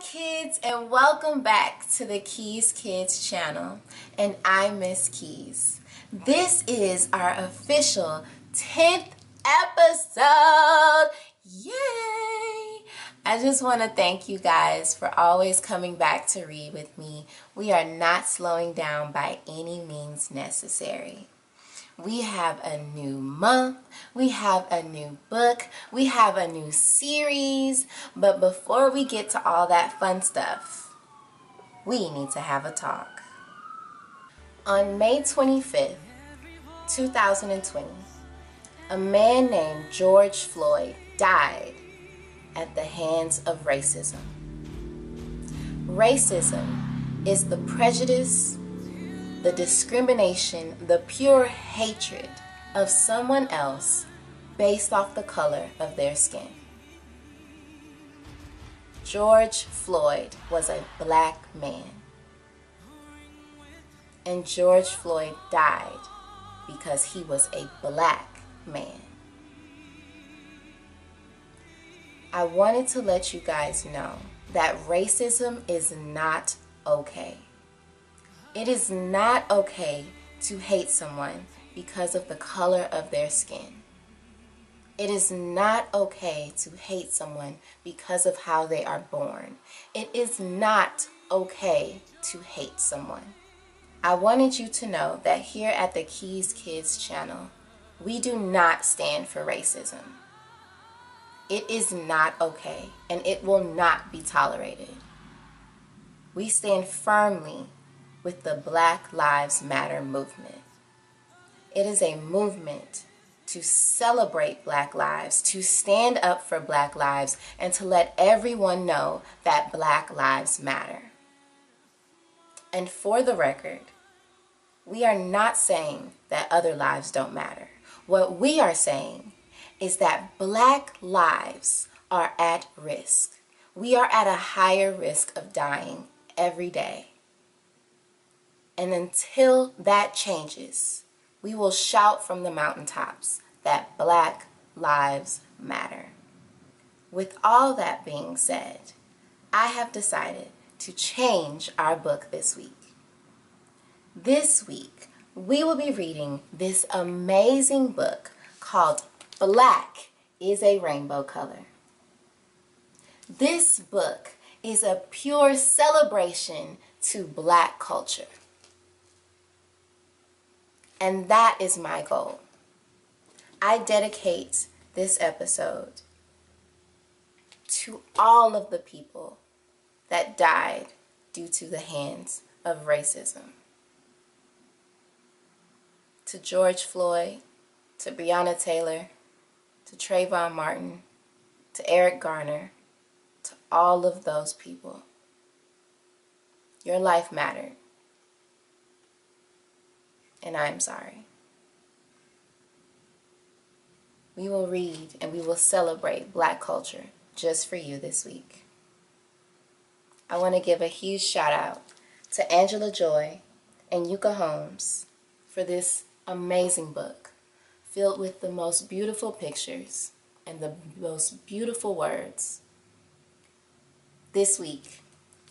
Hi kids, and welcome back to the Keys Kids Channel, and I'm Miss Keys. This is our official 10th episode. Yay! I just want to thank you guys for always coming back to read with me. We are not slowing down by any means necessary. We have a new month, we have a new book, we have a new series, but before we get to all that fun stuff, we need to have a talk. On May 25th, 2020, a man named George Floyd died at the hands of racism. Racism is the prejudice, the discrimination, the pure hatred of someone else based off the color of their skin. George Floyd was a black man, and George Floyd died because he was a black man. I wanted to let you guys know that racism is not okay. It is not okay to hate someone because of the color of their skin. It is not okay to hate someone because of how they are born. It is not okay to hate someone. I wanted you to know that here at the Keys Kids Channel, we do not stand for racism. It is not okay, and it will not be tolerated. We stand firmly with the Black Lives Matter movement. It is a movement to celebrate black lives, to stand up for black lives, and to let everyone know that black lives matter. And for the record, we are not saying that other lives don't matter. What we are saying is that black lives are at risk. We are at a higher risk of dying every day. And until that changes, we will shout from the mountaintops that Black Lives Matter. With all that being said, I have decided to change our book this week. This week, we will be reading this amazing book called Black Is a Rainbow Color. This book is a pure celebration to black culture. And that is my goal. I dedicate this episode to all of the people that died due to the hands of racism. To George Floyd, to Breonna Taylor, to Trayvon Martin, to Eric Garner, to all of those people. Your life mattered. And I'm sorry. We will read and we will celebrate black culture just for you this week. I want to give a huge shout out to Angela Joy and Ekua Holmes for this amazing book filled with the most beautiful pictures and the most beautiful words. This week,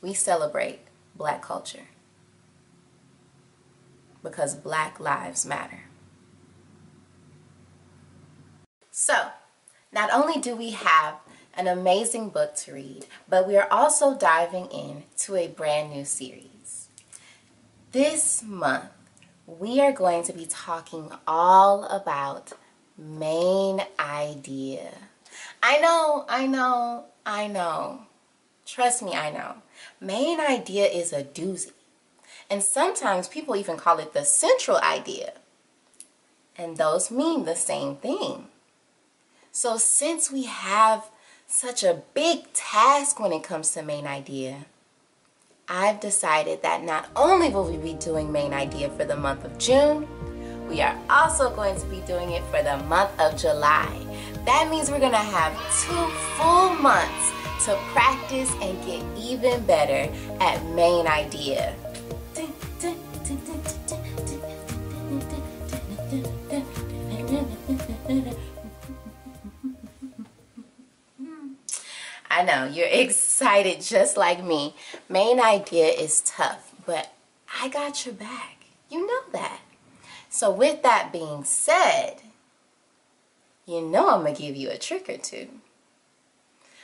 we celebrate black culture. Because Black Lives Matter. So, not only do we have an amazing book to read, but we are also diving in to a brand new series. This month, we are going to be talking all about main idea. I know. Trust me, I know. Main idea is a doozy. And sometimes people even call it the central idea. And those mean the same thing. So since we have such a big task when it comes to main idea, I've decided that not only will we be doing main idea for the month of June, we are also going to be doing it for the month of July. That means we're going to have 2 full months to practice and get even better at main idea. I know, you're excited just like me. Main idea is tough, but I got your back. You know that. So with that being said, you know I'm going to give you a trick or two.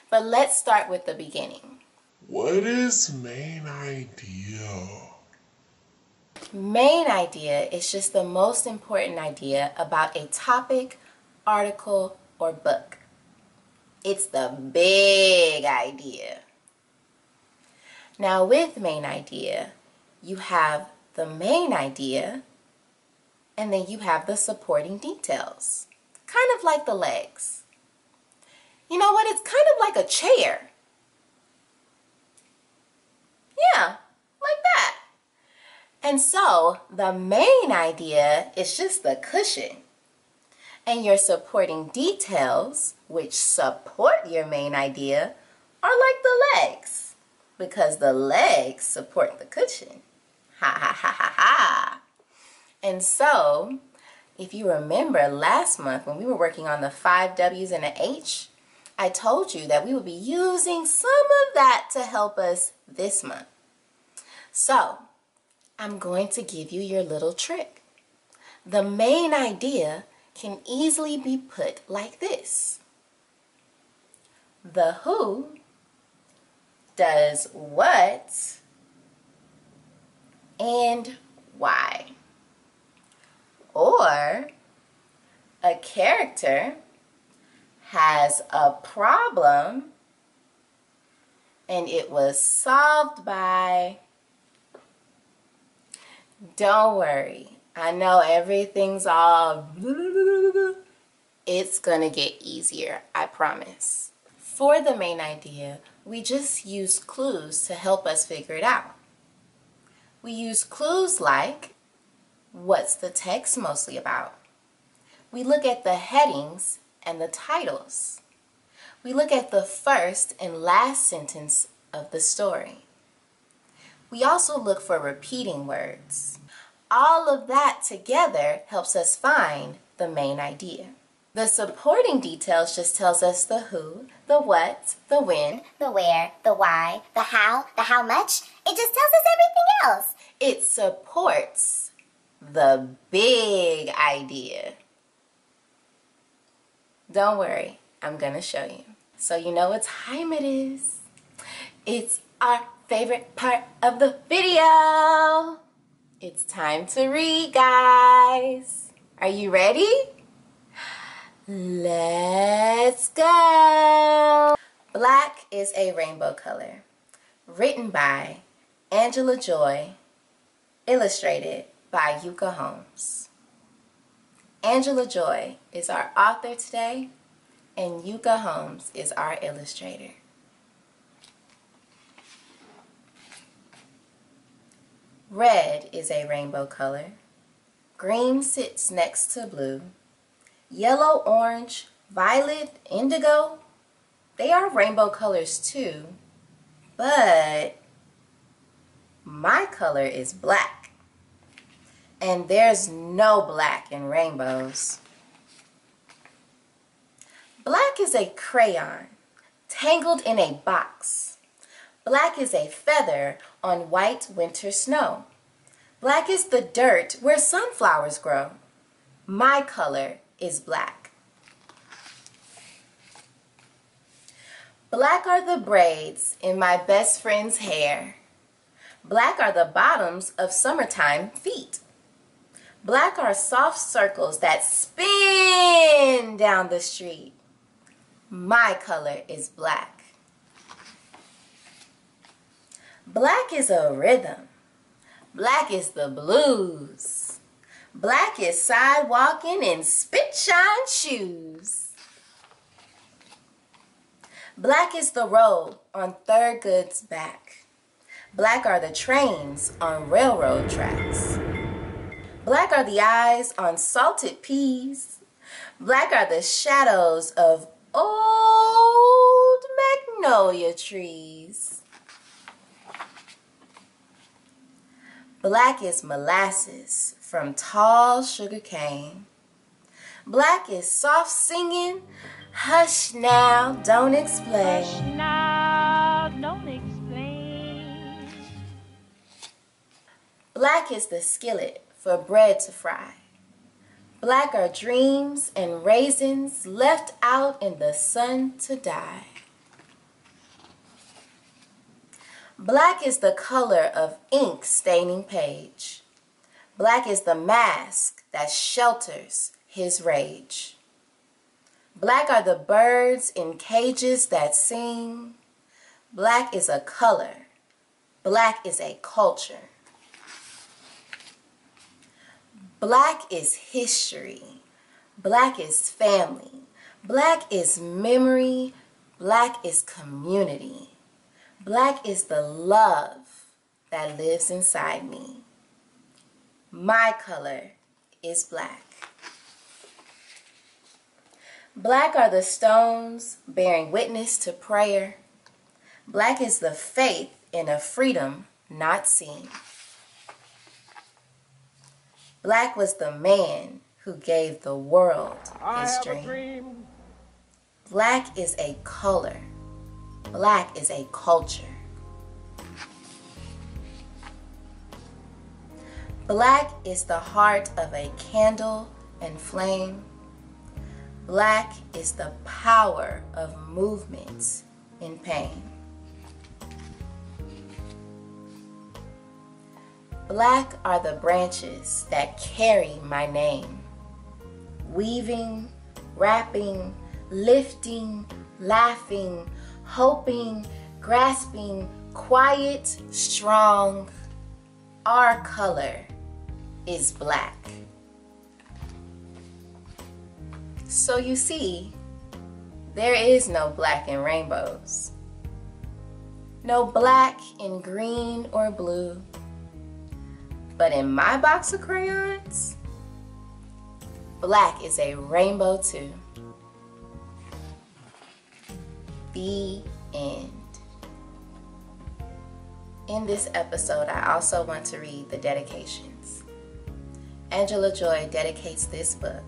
But let's start with the beginning. What is main idea? Main idea is just the most important idea about a topic, article, or book. It's the big idea. Now with main idea, you have the main idea, and then you have the supporting details. Kind of like the legs. You know what? It's kind of like a chair. Yeah, like that. And so the main idea is just the cushion. And your supporting details, which support your main idea, are like the legs, because the legs support the cushion. Ha ha ha ha ha. And so, if you remember last month when we were working on the 5 W's and an H, I told you that we would be using some of that to help us this month. So, I'm going to give you your little trick. The main idea can easily be put like this. The who does what and why. Or a character has a problem and it was solved by... Don't worry, I know everything's all... It's gonna get easier, I promise. For the main idea, we just use clues to help us figure it out. We use clues like, what's the text mostly about? We look at the headings and the titles. We look at the first and last sentence of the story. We also look for repeating words. All of that together helps us find the main idea. The supporting details just tells us the who, the what, the when, the where, the why, the how much. It just tells us everything else. It supports the big idea. Don't worry, I'm gonna show you. So you know what time it is. It's our favorite part of the video. It's time to read, guys. Are you ready? Let's go. Black Is a Rainbow Color, written by Angela Joy, illustrated by Ekua Holmes. Angela Joy is our author today, and Ekua Holmes is our illustrator. Red is a rainbow color. Green sits next to blue. Yellow, orange, violet, indigo, they are rainbow colors too, but my color is black. And there's no black in rainbows. Black is a crayon, tangled in a box. Black is a feather on white winter snow. Black is the dirt where sunflowers grow. My color is black. Black are the braids in my best friend's hair. Black are the bottoms of summertime feet. Black are soft circles that spin down the street. My color is black. Black is a rhythm. Black is the blues. Black is sidewalking in spit-shine shoes. Black is the road on Thurgood's back. Black are the trains on railroad tracks. Black are the eyes on salted peas. Black are the shadows of old magnolia trees. Black is molasses from tall sugar cane. Black is soft singing, hush now, don't explain. Black is the skillet for bread to fry. Black are dreams and raisins left out in the sun to die. Black is the color of ink staining page. Black is the mask that shelters his rage. Black are the birds in cages that sing. Black is a color. Black is a culture. Black is history. Black is family. Black is memory. Black is community. Black is the love that lives inside me. My color is black. Black are the stones bearing witness to prayer. Black is the faith in a freedom not seen. Black was the man who gave the world his dream. Black is a color. Black is a culture. Black is the heart of a candle and flame. Black is the power of movements in pain. Black are the branches that carry my name, weaving, wrapping, lifting, laughing, hoping, grasping, quiet, strong. Our color is black. So you see, there is no black in rainbows, no black in green or blue. But in my box of crayons, black is a rainbow too. The end. In this episode, I also want to read the dedications. Angela Joy dedicates this book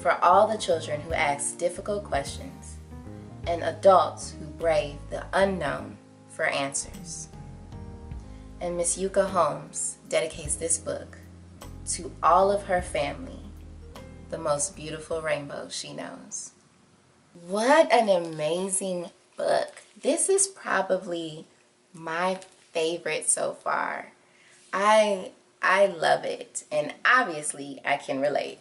for all the children who ask difficult questions and adults who brave the unknown for answers. And Miss Ekua Holmes dedicates this book to all of her family, the most beautiful rainbow she knows. What an amazing book. This is probably my favorite so far. I love it, and obviously I can relate.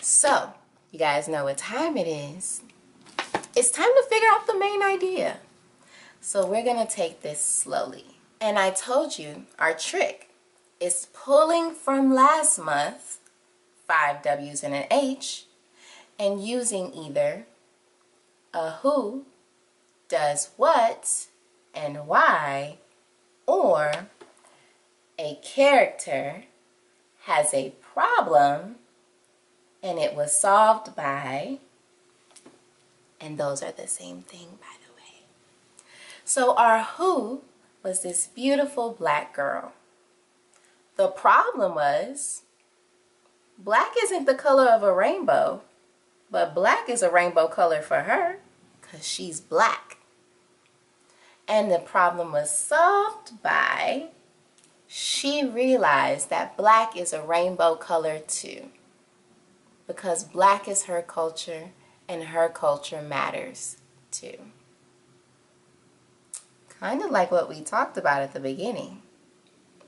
So, you guys know what time it is. It's time to figure out the main idea. So we're gonna take this slowly. And I told you our trick is pulling from last month, 5 W's and an H, and using either a who, does what, and why, or a character has a problem and it was solved by, and those are the same thing, by the way. So our who was this beautiful black girl. The problem was, black isn't the color of a rainbow, but black is a rainbow color for her because she's black. And the problem was solved by, she realized that black is a rainbow color too, because black is her culture and her culture matters too. Kind of like what we talked about at the beginning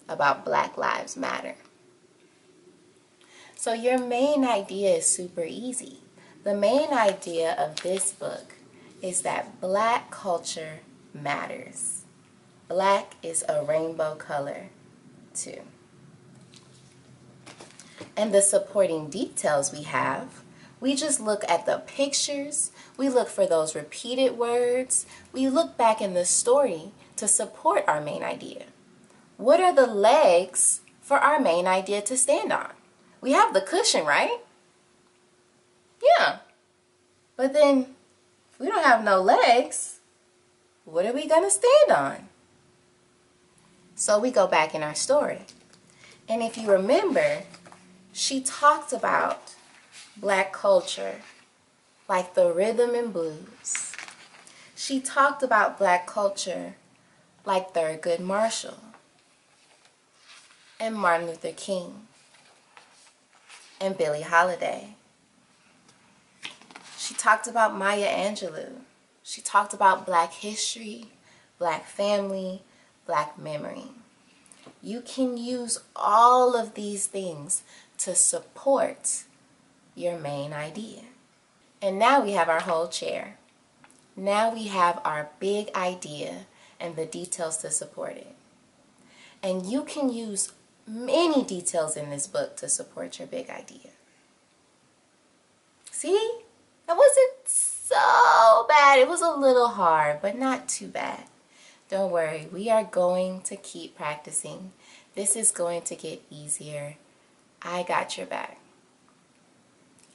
about Black Lives Matter. So your main idea is super easy. The main idea of this book is that black culture matters. Black is a rainbow color too. And the supporting details we have, we just look at the pictures, we look for those repeated words, we look back in the story to support our main idea. What are the legs for our main idea to stand on? We have the cushion, right? Yeah. But then, if we don't have no legs, what are we gonna stand on? So we go back in our story. And if you remember, she talked about black culture, like the rhythm and blues. She talked about black culture, like Thurgood Marshall. and Martin Luther King and Billie Holiday. She talked about Maya Angelou. She talked about Black history, Black family, Black memory. You can use all of these things to support your main idea. And now we have our whole chair. Now we have our big idea and the details to support it. And you can use many details in this book to support your big idea. See? That wasn't so bad. It was a little hard, but not too bad. Don't worry, we are going to keep practicing. This is going to get easier. I got your back.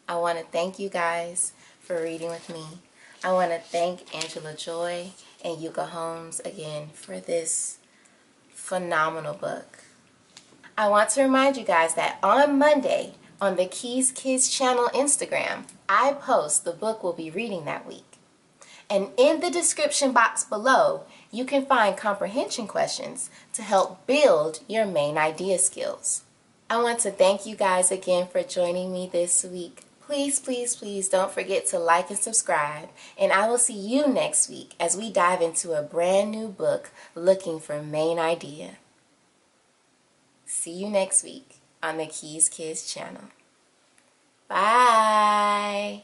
I want to thank you guys for reading with me. I want to thank Angela Joy and Ekua Holmes again for this phenomenal book. I want to remind you guys that on Monday, on the Keys Kids Channel Instagram, I post the book we'll be reading that week. And in the description box below, you can find comprehension questions to help build your main idea skills. I want to thank you guys again for joining me this week. Please, please, please don't forget to like and subscribe. And I will see you next week as we dive into a brand new book looking for main idea. See you next week on the Keys Kids Channel. Bye.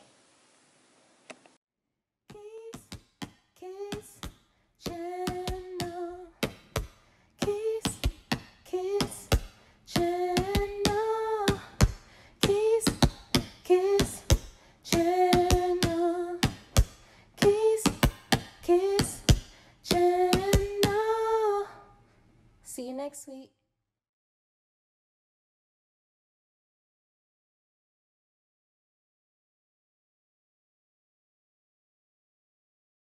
See you next week.